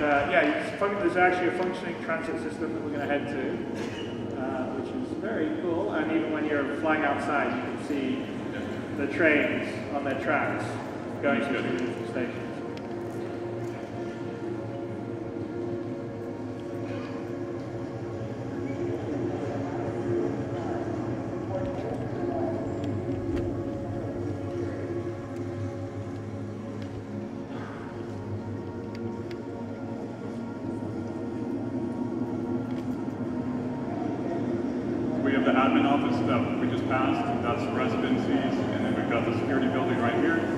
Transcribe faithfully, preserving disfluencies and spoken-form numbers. And uh, yeah, there's actually a functioning transit system that we're going to head to, uh, which is very cool. And even when you're flying outside, you can see the trains on their tracks going to the different stations. We have the admin office that we just passed, that's residencies, and then we've got the security building right here.